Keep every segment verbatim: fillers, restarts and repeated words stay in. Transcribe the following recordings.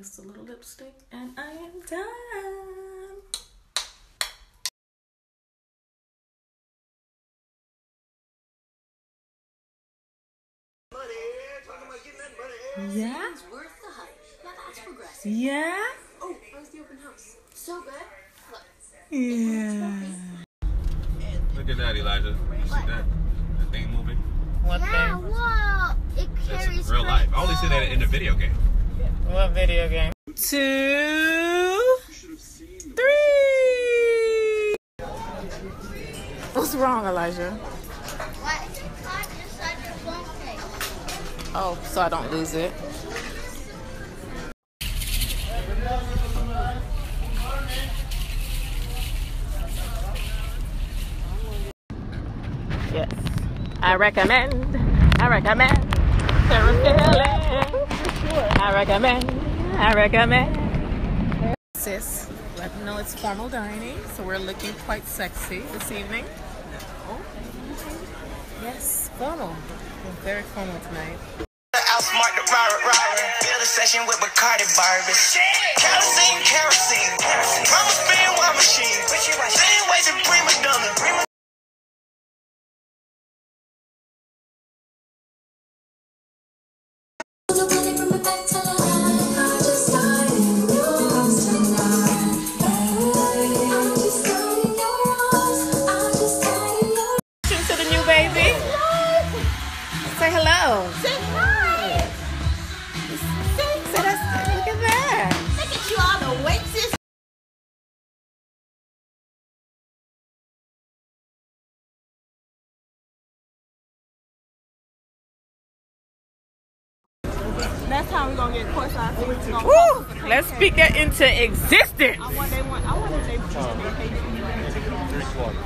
Just a little lipstick and I am done. Yeah. It's worth the hype. Now that's progressive. Yeah. Oh, how's the open house? So good. Look. Yeah. Look at that, Elijah. You see that? That thing moving? What yeah, thing? Whoa. It carries. It's real life. I only see that in the video game. What video game? Two. Three. What's wrong, Elijah? What? Oh, so I don't lose it. Yes, I recommend. I recommend. I recommend. I recommend. Sis, let them know it's formal dining, so we're looking quite sexy this evening. Oh. Yes, formal. We're very formal tonight. Outsmart the pirate robber. Build a session with Bacardi Barbers. Kerosene, kerosene. Mama spin wine machine. Same ways in prima donna. That's how we're gonna get courtside. Woo! Let's speak that into existence. I want they want. I want they want. Drink one.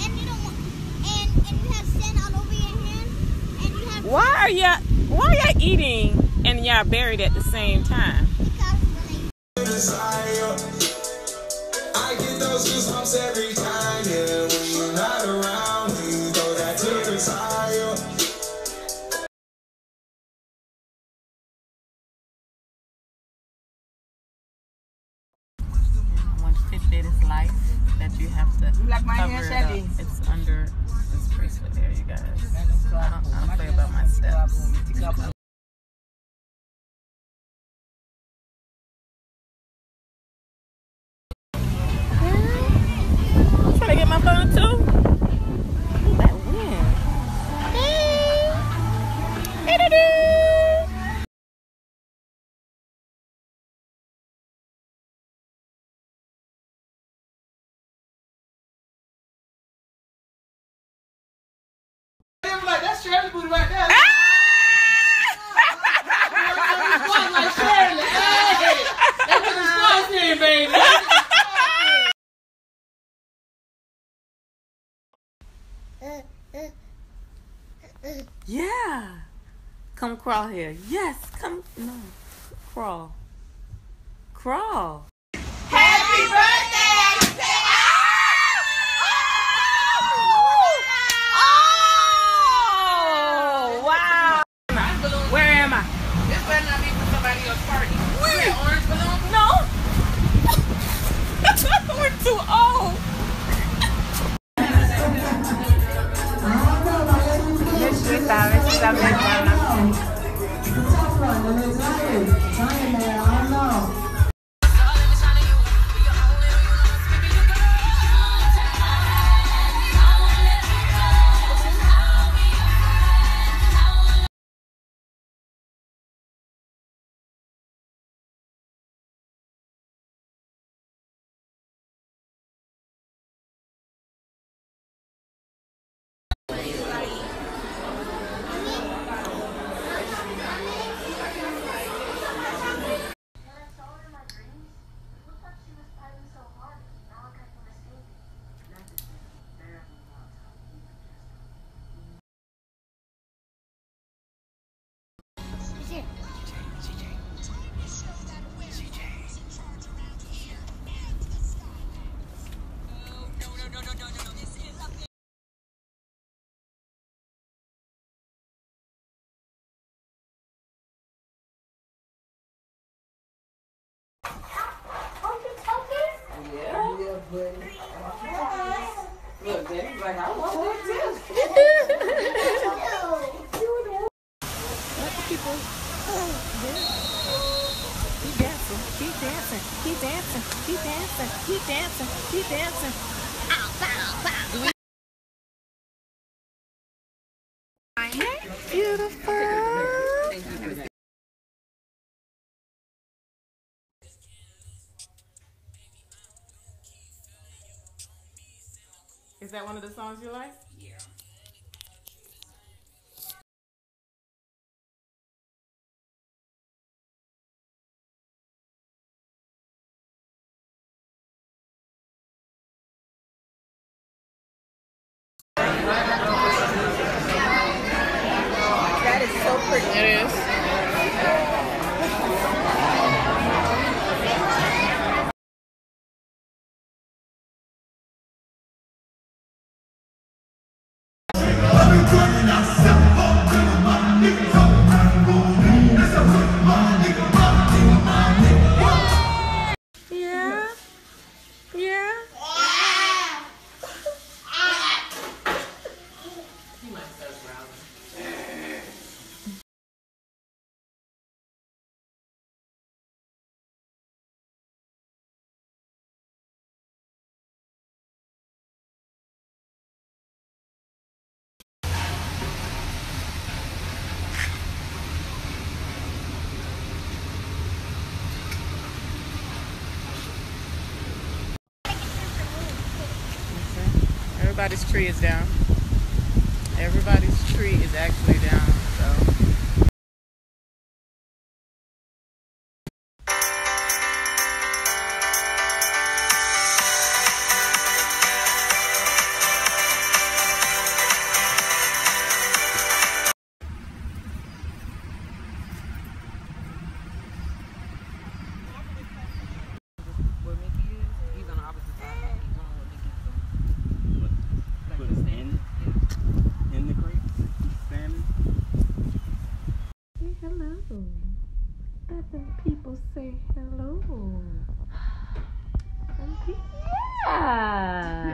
And you don't want. And and you have sand all over your hand. And you have. Why are y'all? Why y'all eating and y'all buried at the same time? I get those goosebumps every time, yeah. When you're not around, you go that tickets higher. Once Fitbit is life, that you have to you like my cover hand, it up. It's under this bracelet there, you guys. I don't, I don't play about my steps. Sherly booty right there. Ah! Like Sherly. Hey, that's what the sports team, baby. Yeah. Come crawl here. Yes, come. No. Crawl. Crawl. Happy birthday. like, I want one too. Look, people. Keep dancing, keep dancing, keep dancing, keep dancing, keep dancing, keep dancing. Ow, bow, bow. Beautiful. Is that one of the songs you like? Yeah. That is so pretty. It is. Everybody's tree is down. Everybody's tree is actually down, so. People say hello. Yeah.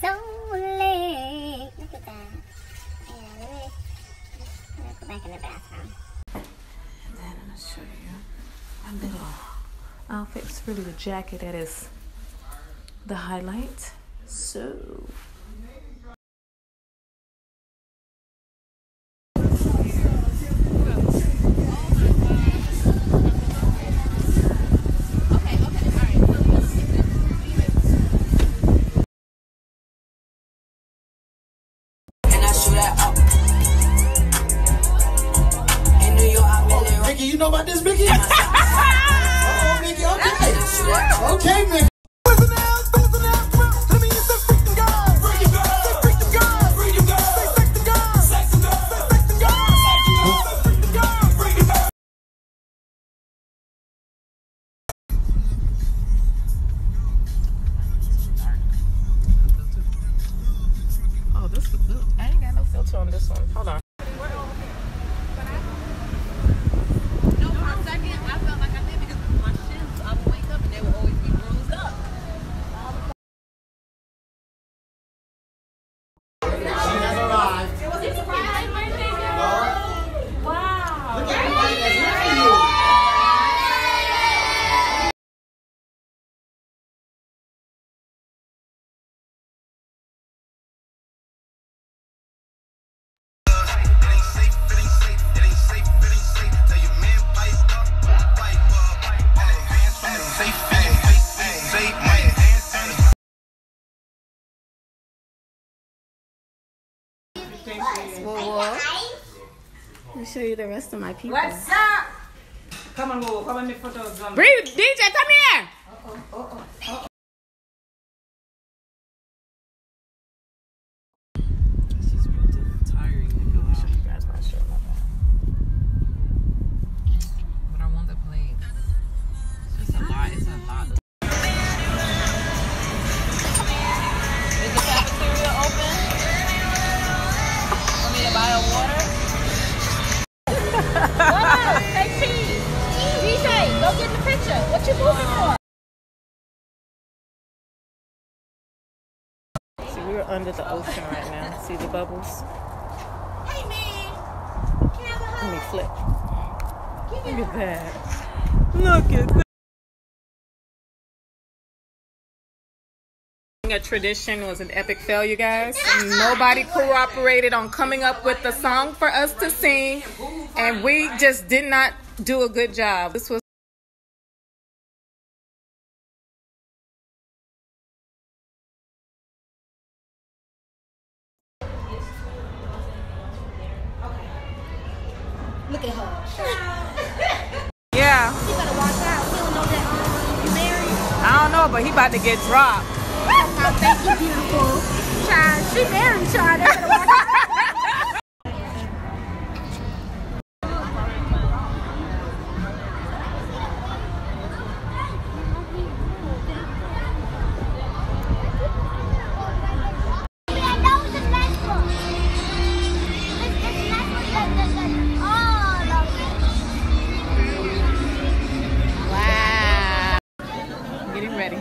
So late. Look at that. Let me go back in the bathroom. Show you a little outfit. It's really the jacket that is the highlight. So you know about this, Mickey? Oh, Mickey, okay. Okay, Mickey. Oh, this is blue. I ain't got no filter on this one. Hold on. Let me show you the rest of my people. What's up? Come on, Woo. Come on, make photos. Breathe, D J, come here. Uh-oh, uh-oh, uh-oh. This is really tiring. Let me show you guys my shirt. But I want the plate. It's just a lot. It's a lot. Is the cafeteria? What you moving for? So we're under the ocean right now. See the bubbles? Hey man, can I have a hug? Let me flip. Look at that. Look at that. A tradition was an epic failure, guys. Nobody cooperated on coming up with a song for us to sing, and we just did not do a good job. This was look at her. Yeah, he better walk out. He don't know that you married. I don't know, but he about to get dropped. Oh, thank you, beautiful. Child, she married China. Wow. Getting ready.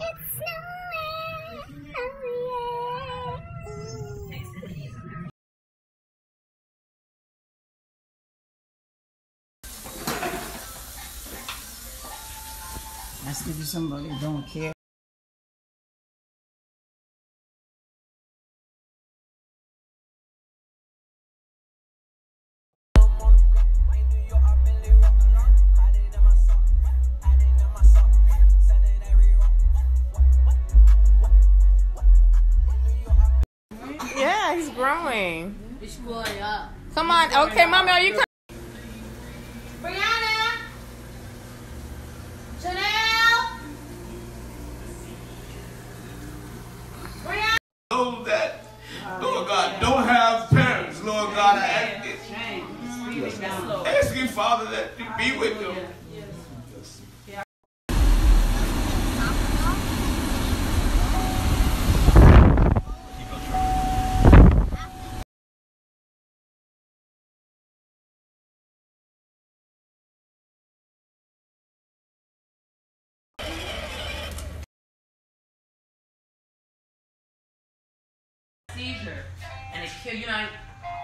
It's snowing, oh yeah. That's gonna be somebody who don't care. He's growing. Come on. Okay, mommy, are you coming? Brianna! Chanel! Brianna! Know that, Lord God, don't have parents, Lord God. I ask this. Ask you, Father, that you be with them. Seizure, and it killed you know.